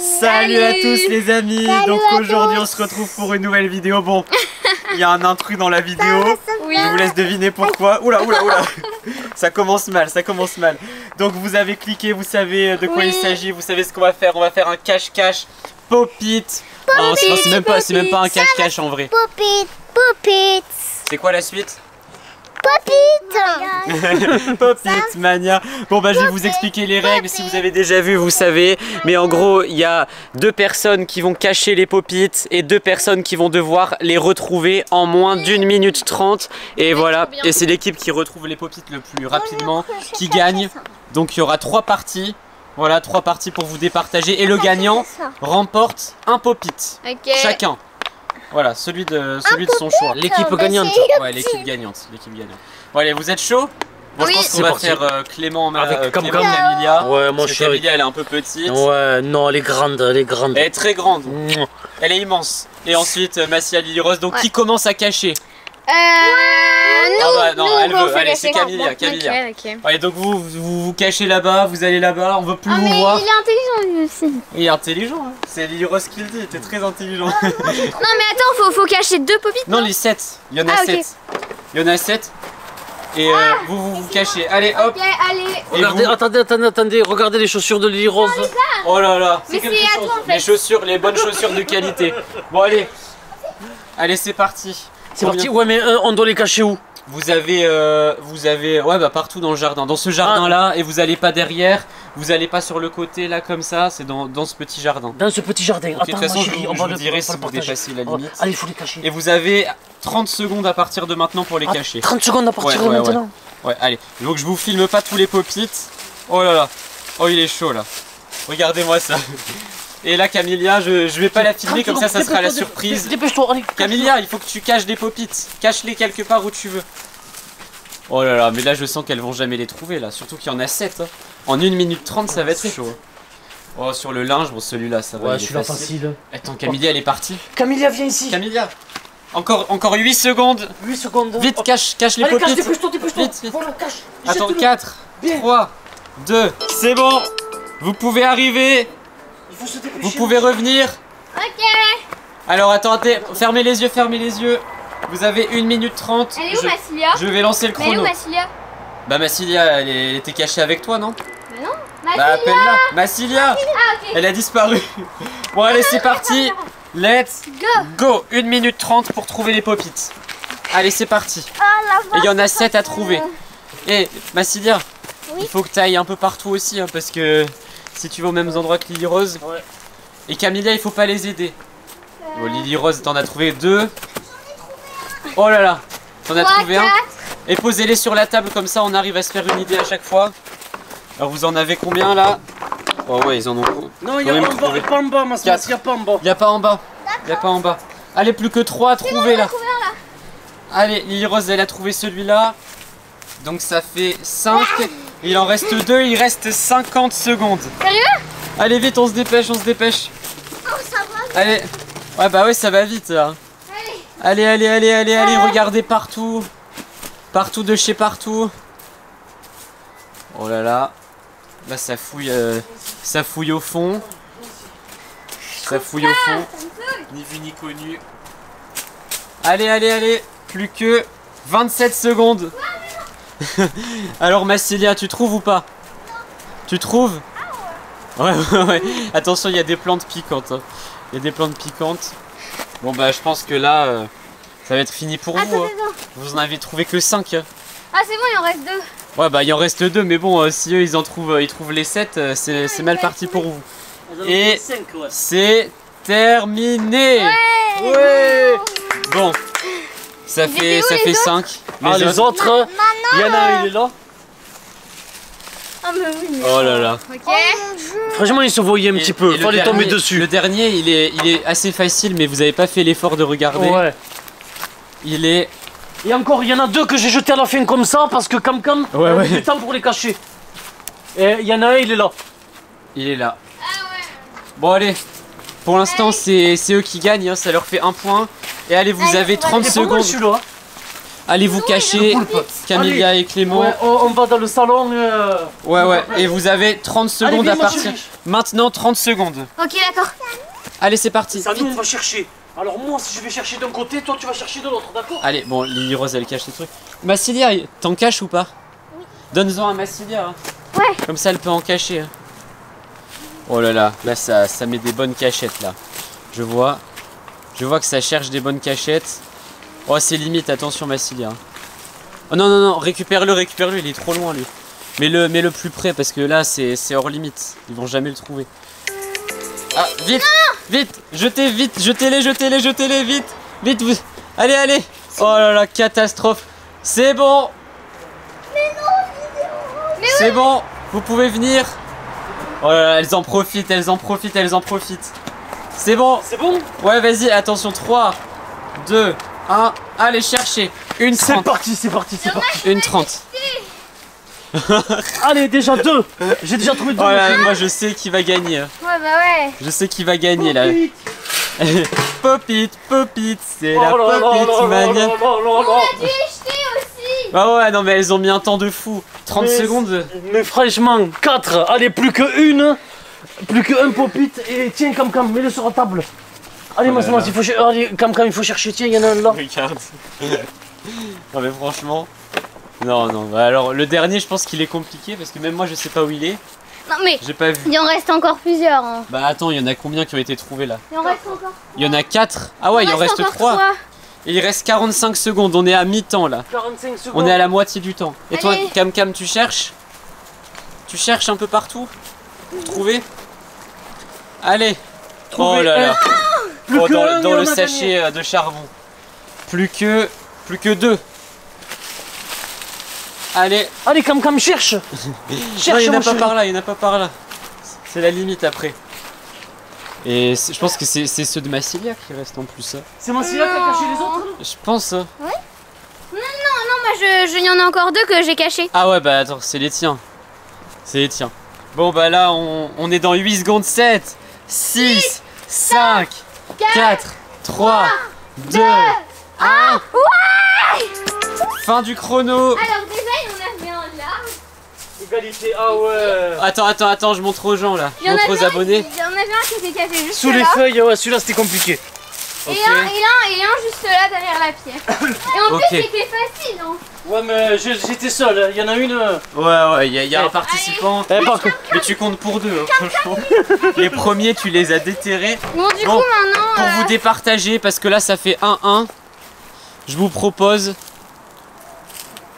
Salut à tous les amis. Donc aujourd'hui on se retrouve pour une nouvelle vidéo. Bon, il y a un intrus dans la vidéo, oui. Je vous laisse deviner pourquoi. Oula, ça commence mal. Donc vous avez cliqué, vous savez de quoi il s'agit, vous savez ce qu'on va faire. On va faire un cache-cache, pop-it. C'est même pas un cache-cache en vrai. Pop-it. C'est quoi la suite? Pop-it. Pop-it mania. Bon bah je vais vous expliquer les règles. Si vous avez déjà vu vous savez. Mais en gros il y a deux personnes qui vont cacher les pop-it et deux personnes qui vont devoir les retrouver en moins d'1 minute 30. Et voilà, et c'est l'équipe qui retrouve les pop-it le plus rapidement qui gagne. Donc il y aura 3 parties. Voilà, 3 parties pour vous départager. Et le gagnant remporte un pop-it chacun. Voilà, celui de son choix. L'équipe gagnante. Ouais, l'équipe gagnante. Bon, allez, vous êtes chaud? Bon, oui. Je pense qu'on va faire Clément avec Camilla. Ouais, mon chéri. Camilla, elle est un peu petite. Ouais, non, elle est grande, Elle est très grande. Mouah. Elle est immense. Et ensuite, Massilya, Lily-Rose. Donc, ouais. Qui commence à cacher? Non, elle veut. Allez, c'est Camilla. Allez, donc vous cachez là-bas, vous allez là-bas, on veut plus vous voir. Mais il est intelligent lui aussi. Il est intelligent, hein. C'est Lily-Rose qui le dit, t'es très intelligent. Non, mais attends, faut cacher 2 pop-it. Non, les 7. Il y en a 7. Il y en a 7. Et vous cachez. Allez, hop. Attendez, regardez les chaussures de Lily-Rose. Oh là là. C'est quelque chose. Les chaussures, les bonnes chaussures de qualité. Bon, allez. Allez, c'est parti. C'est parti, ouais, mais on doit les cacher où? Vous avez ouais bah partout dans le jardin, dans ce jardin là, et vous allez pas derrière, vous allez pas sur le côté là comme ça, c'est dans ce petit jardin. Dans ce petit jardin, okay. Attends, de toute façon je vous dirai si vous dépassez la limite. Allez, il faut les cacher. Et vous avez 30 secondes à partir de maintenant pour les cacher. 30 secondes à partir de maintenant. Ouais, allez, il faut que je vous filme pas tous les pop-it. Oh là là, oh il est chaud là, regardez-moi ça. Et là Camilla, je vais pas la filmer comme ça, ça sera la surprise. Dépêche-toi, allez. Camilla, il faut que tu caches des pop-it. Cache-les quelque part où tu veux. Oh là là, mais là je sens qu'elles vont jamais les trouver là. Surtout qu'il y en a 7 hein. En 1 minute 30 ça va être chaud. Oh sur le linge, bon celui-là ça va. Ouais, celui-là facile. Attends, Camilla elle est partie. Camilla viens ici. Camilla. Encore 8 secondes. 8 secondes. Vite, cache les pop-it. Allez, cache, dépêche-toi. Vite. Voilà, cache. Attends, 4, 3, 2. C'est bon. Vous pouvez arriver. Vous pouvez revenir. Ok. Alors attendez, fermez les yeux, Vous avez 1 minute 30. Elle est où Massilya? Je vais lancer le chrono. Elle est où Massilya? Bah Massilya, elle était cachée avec toi, non? Bah non. Massilya. Bah appelle-la. Massilya. Ah ok. Elle a disparu. Bon allez, c'est parti. Let's go. 1 minute 30 pour trouver les pop-it. Allez, c'est parti. Et il y en a 7 à trouver. Et Massilya, il faut que tu ailles un peu partout aussi, hein, parce que... Si tu vas aux mêmes endroits que Lily-Rose. Ouais. Et Camilla, il faut pas les aider. Oh, Lily-Rose, t'en as trouvé 2. Oh là là, t'en as trouvé 4. Un. Et posez-les sur la table comme ça, on arrive à se faire une idée à chaque fois. Alors vous en avez combien là? Oh ouais, ils en ont. Non, il y a pas en bas, Massilya. Il y a pas en bas. Allez, plus que 3 à trouver là. Allez, Lily-Rose, elle a trouvé celui-là. Donc ça fait 5. Il en reste 2, il reste 50 secondes. Sérieux? Allez vite, on se dépêche, Oh, ça va vite. Allez. Ouais, bah ouais, ça va vite là. Allez, allez, regardez partout. De chez partout. Oh là là. Là, ça fouille, au fond. Ni vu ni connu. Allez, plus que 27 secondes. Alors Massilya, tu trouves ou pas? Non. Tu trouves? Ah ouais. Ouais. Attention, il y a des plantes piquantes. Hein. Bon bah je pense que là, ça va être fini pour vous. Hein. Vous en avez trouvé que 5. Hein. Ah c'est bon, il en reste 2. Ouais bah il en reste 2, mais bon, si eux ils en trouvent, ils trouvent les 7, c'est mal parti pour vous. Et c'est terminé. Ouais. Bon. Ça fait 5. Mais les autres, il y en a un, il est là. Ah mais oui. Oh là là. Ok. Franchement, ils se voyaient un petit peu. Il fallait tomber dessus. Le dernier, il est assez facile, mais vous n'avez pas fait l'effort de regarder. Ouais. Il est. Et encore, il y en a 2 que j'ai jeté à la fin comme ça parce que Cam a du temps pour les cacher. Et il y en a un, il est là. Ah ouais. Bon allez. Pour l'instant, c'est eux qui gagnent. Hein. Ça leur fait 1 point. Et allez, vous avez 30 secondes. Allez vous cacher, Camilla et Clément. Ouais, on va dans le salon. Ouais. Et vous avez 30 secondes à partir. Maintenant, 30 secondes. Ok, d'accord. Allez, c'est parti. Ça, on va chercher. Alors, moi, si je vais chercher d'un côté, toi, tu vas chercher de l'autre, d'accord? Allez, bon, Lily-Rose, elle cache ses trucs. Massilya, t'en caches ou pas? Oui. Donne-en à Massilya. Hein. Ouais. Comme ça, elle peut en cacher. Hein. Oh là là, là, ça met des bonnes cachettes, là. Je vois que ça cherche des bonnes cachettes. Oh, c'est limite, attention, Massilya. Oh non, non, non, récupère-le, il est trop loin, lui. Mets-le plus près, parce que là, c'est hors limite. Ils vont jamais le trouver. Ah, vite! Vite, jetez-les, vite, vous... Allez. Oh là là, catastrophe. C'est bon. Mais non. C'est bon, vous pouvez venir. Oh là là, elles en profitent. C'est bon. Ouais, vas-y, attention, 3, 2, 1, allez, cherchez. Une 30. C'est parti. Une 30. Allez, déjà 2. J'ai déjà trouvé 2. Oh là, moi je sais qui va gagner. Ouais. Je sais qui va gagner là. Pop it, c'est la pop it mania. On a dû acheter aussi. Bah ouais, non mais elles ont mis un temps de fou. 30 secondes. Mais franchement, 4. Allez, plus qu'un pop it et tiens Cam, mets-le sur la table. Allez, moi il faut chercher. Cam, il faut chercher. Tiens, il y en a un là. Regarde. Non mais franchement. Non, bah alors le dernier je pense qu'il est compliqué parce que même moi je sais pas où il est. Non mais j'ai pas vu. Il en reste encore plusieurs hein. Bah attends, il y en a combien qui ont été trouvés là? Il en reste encore. Il y en a 4. Ah ouais, il en reste 3. Et il reste 45 secondes, on est à mi-temps là. 45 secondes. On est à la moitié du temps. Et allez. Toi Cam, tu cherches? Tu cherches un peu partout pour trouver? Allez. Trouver. Oh là là. Oh, dans le sachet gagné. De charbon. Plus que 2. Allez, Cam, cherche. Cherche. Non, il n'y en a pas par là. C'est la limite après. Et je pense que c'est ceux de Massilya qui restent en plus. C'est Massilya qui a caché les autres? Je pense. Oui. Non, moi il y en a encore 2 que j'ai cachés. Ah ouais, bah attends, c'est les tiens. Bon bah là, on est dans 8 secondes. 7, 6, 5, 4, 3, 2, 1. Fin du chrono. Alors égalité, ah ouais. Attends, je montre aux gens là. Je montre aux abonnés. Il y en avait un qui s'est caché juste sous les feuilles, ouais, celui-là c'était compliqué. Okay. Et un juste là derrière la pierre. Et en plus c'était facile hein. Ouais mais j'étais seul, il y en a une. Ouais, il y a un participant. Allez, mais tu comptes pour 2 hein, franchement. Les premiers tu les as déterrés. Bon du coup maintenant. Pour vous départager parce que là ça fait 1-1. Je vous propose.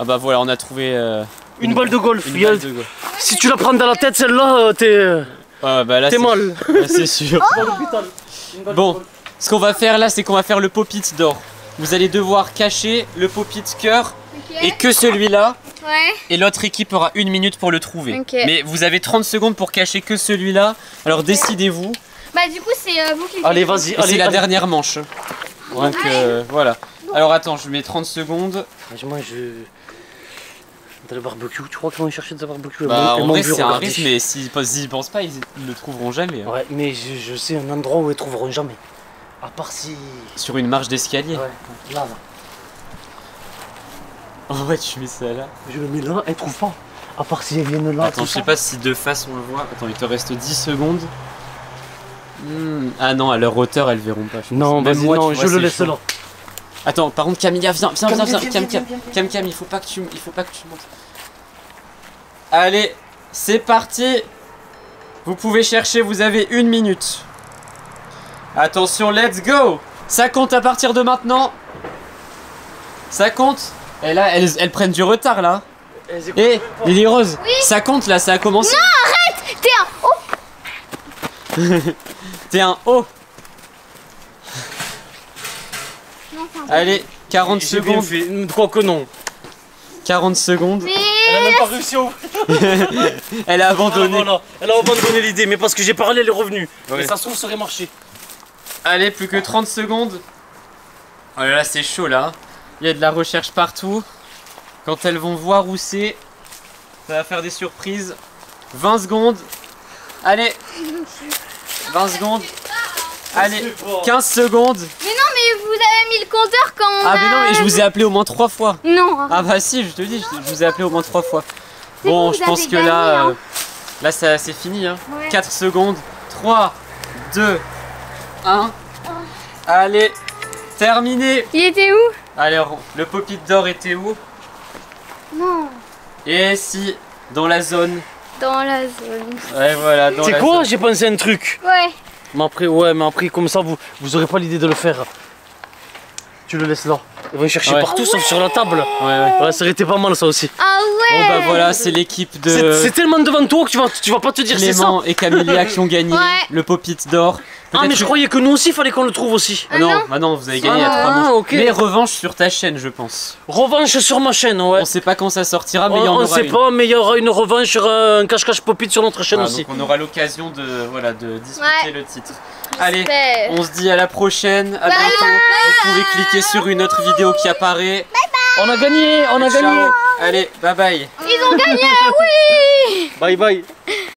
Ah bah voilà, on a trouvé. Une balle de golf, si tu la prends dans la tête celle-là, t'es mal. C'est sûr. Bon, ce qu'on va faire là, c'est qu'on va faire le pop-it d'or. Vous allez devoir cacher le pop-it cœur et que celui-là. Ouais. Et l'autre équipe aura 1 minute pour le trouver. Okay. Mais vous avez 30 secondes pour cacher que celui-là. Alors décidez-vous. Bah du coup c'est vous qui... Allez vas-y, c'est la dernière manche. Donc voilà. Alors attends, je mets 30 secondes. Moi je... Dans le barbecue, tu crois qu'ils vont chercher des barbecues? Bah en vrai c'est un risque, mais s'ils y pensent pas, ils le trouveront jamais. Hein. Ouais, mais je sais un endroit où ils trouveront jamais. À part si... Sur une marche d'escalier. Ouais, là. Oh ouais, tu mets ça là. Je le mets là, ils trouvent pas. À part si ils viennent là. Attends, je sais pas si de face on le voit. Attends, il te reste 10 secondes. Ah non, à leur hauteur, elles verront pas. Non, bah non, je le laisse là. Attends, par contre Camilla, viens, Cam, il faut pas que tu montes. Allez, c'est parti. Vous pouvez chercher, vous avez 1 minute. Attention, let's go. Ça compte à partir de maintenant. Ça compte. Et là, elles prennent du retard là. Et Lily-Rose, ça compte là, ça a commencé. Non, arrête. T'es un haut. Allez, 40 secondes. Je crois que non. 40 secondes. Mais... Elle a même pas réussi au... Elle a abandonné. Elle a abandonné l'idée, mais parce que j'ai parlé, elle est revenue. Mais ça se trouve, ça aurait marché. Allez, plus que 30 secondes. Oh là là, c'est chaud là. Il y a de la recherche partout. Quand elles vont voir où c'est, ça va faire des surprises. 20 secondes. Allez. 20 secondes. Allez, 15 secondes. Mais non, mais vous... vous avez mis le compteur quand on mais non, mais je vous ai appelé au moins 3 fois. Non. Ah bah si, je te dis, je vous ai appelé au moins 3 fois. Bon, je pense que gagné, là, là c'est fini. Hein. Ouais. 4 secondes. 3, 2, 1. Oh. Allez, terminé. Il était où? Alors, le pop-it d'or était où? Non. Et si, dans la zone. Dans la zone. Ouais, voilà, dans la zone. J'ai pensé à un truc. Ouais. Mais après, comme ça, vous aurez pas l'idée de le faire. Tu le laisses là. Ils vont chercher partout sauf sur la table. Ouais, ça aurait été pas mal ça aussi. Bon bah voilà, c'est l'équipe de... C'est tellement devant toi que tu vas pas te dire c'est ça. Clément et Camilla qui ont gagné le pop-it d'or. Ah mais je croyais que nous aussi il fallait qu'on le trouve aussi. Non, non, vous avez gagné à 3 manches. Mais revanche sur ta chaîne je pense. Revanche sur ma chaîne, ouais. On sait pas quand ça sortira mais il y en aura. On sait pas mais il y aura une revanche sur un cache-cache pop-it sur notre chaîne aussi. Donc on aura l'occasion de, de discuter le titre. Allez, on se dit à la prochaine, à bientôt. Vous pouvez cliquer sur une autre vidéo qui apparaît. Bye bye. On a gagné, on a gagné. Allez, bye bye. Ils ont gagné, oui. Bye bye.